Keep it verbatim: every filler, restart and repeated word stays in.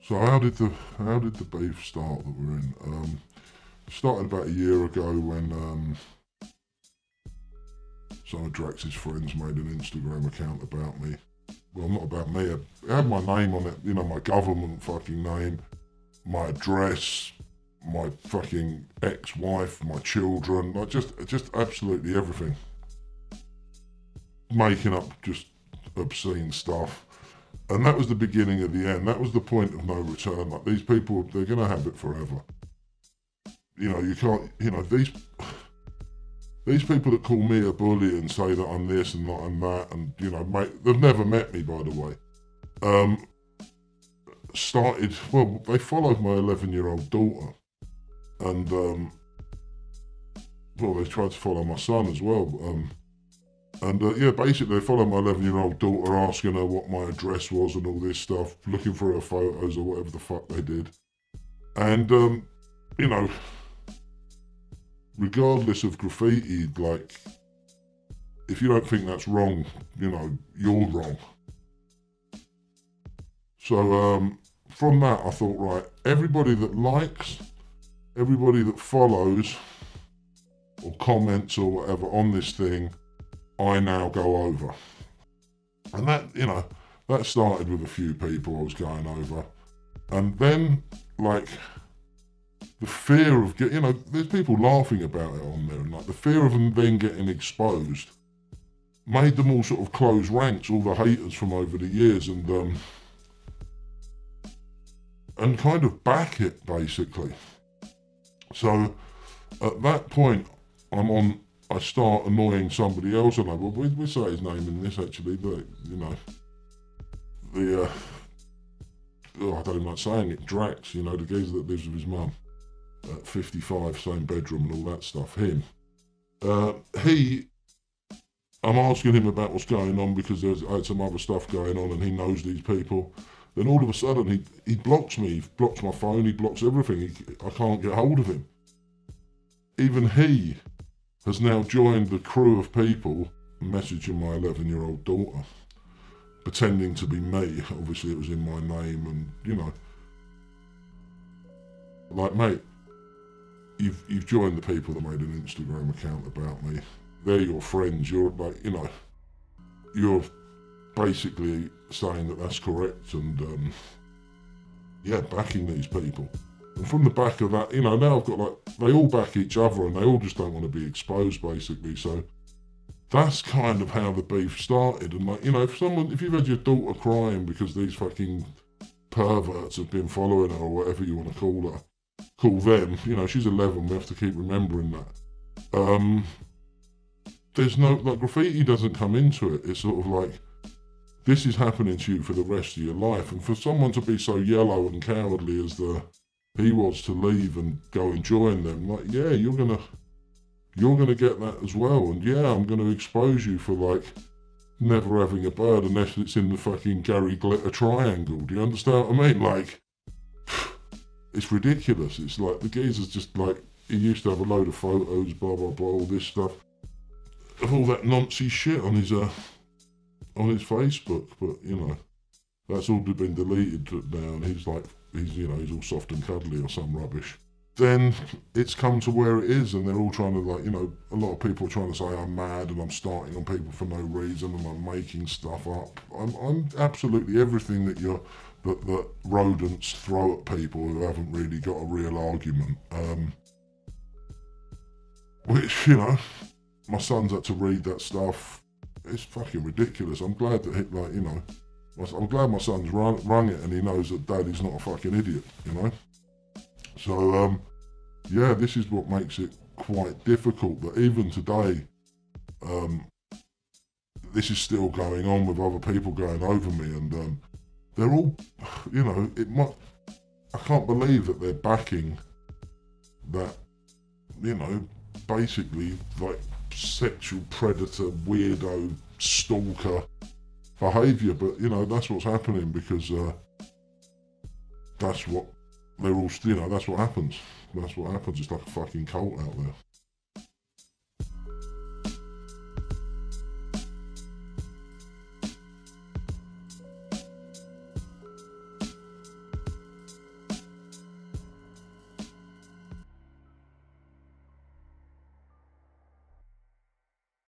So how did the how did the beef start that we're in? Um, it started about a year ago when um, some of Drax's friends made an Instagram account about me. Well, not about me. It had my name on it, you know, my government fucking name, my address, my fucking ex-wife, my children, like just just absolutely everything. Making up just obscene stuff. And that was the beginning of the end. That was the point of no return. Like, these people, they're going to have it forever. You know, you can't, you know, these these people that call me a bully and say that I'm this and that I'm that, and, you know, mate, they've never met me, by the way. Um, started, well, they followed my eleven-year-old daughter. And, um, well, they tried to follow my son as well. Um, And uh, yeah, basically I followed my eleven-year-old daughter, asking her what my address was and all this stuff, looking for her photos or whatever the fuck they did. And, um, you know, regardless of graffiti, like, if you don't think that's wrong, you know, you're wrong. So um, from that I thought, right, everybody that likes, everybody that follows or comments or whatever on this thing, I now go over. And that, you know, that started with a few people I was going over. And then, like, the fear of getting, you know, there's people laughing about it on there, and like the fear of them then getting exposed made them all sort of close ranks, all the haters from over the years, and um, and kind of back it, basically. So at that point, I'm on, I start annoying somebody else, and I, well, we, we say his name in this actually, but, you know, the, uh, oh, I don't even like saying it, Drax, you know, the geezer that lives with his mum, at fifty-five, same bedroom and all that stuff, him. Uh, he, I'm asking him about what's going on because there's I had some other stuff going on and he knows these people. Then all of a sudden he, he blocks me, he blocks my phone, he blocks everything, he, I can't get hold of him. Even he has now joined the crew of people messaging my eleven-year-old daughter, pretending to be me. Obviously it was in my name, and, you know, like, mate, you've, you've joined the people that made an Instagram account about me. They're your friends. You're, like, you know, you're basically saying that that's correct, and, um, yeah, backing these people. And from the back of that, you know, now I've got, like, they all back each other and they all just don't want to be exposed, basically. So that's kind of how the beef started. And, like, you know, if someone, if you've had your daughter crying because these fucking perverts have been following her or whatever you want to call her, call them, you know, she's eleven, we have to keep remembering that. Um, there's no, like, graffiti doesn't come into it. It's sort of like, this is happening to you for the rest of your life. And for someone to be so yellow and cowardly as the, he wants to leave and go and join them, like, yeah, you're gonna, you're gonna get that as well, and yeah, I'm gonna expose you for, like, never having a bird unless it's in the fucking Gary Glitter triangle. Do you understand what I mean? Like, it's ridiculous. It's like, the geezer's just like, he used to have a load of photos, blah blah blah, all this stuff, of all that nonsense shit on his uh, on his Facebook, but, you know, that's all been deleted now, and he's like, he's, you know, he's all soft and cuddly or some rubbish. Then it's come to where it is, and they're all trying to, like, you know, a lot of people are trying to say I'm mad and I'm starting on people for no reason and I'm making stuff up. I'm, I'm absolutely everything that you're, that, that rodents throw at people who haven't really got a real argument. Um, which, you know, my son's had to read that stuff. It's fucking ridiculous. I'm glad that, it, like, you know, I'm glad my son's run, rung it and he knows that daddy's not a fucking idiot, you know? So, um, yeah, this is what makes it quite difficult, that even today, um, this is still going on with other people going over me, and um, they're all, you know, it might, I can't believe that they're backing that, you know, basically, like, sexual predator, weirdo, stalker, behaviour, but you know that's what's happening, because uh, that's what they're all. You know that's what happens. That's what happens. It's like a fucking cult out there.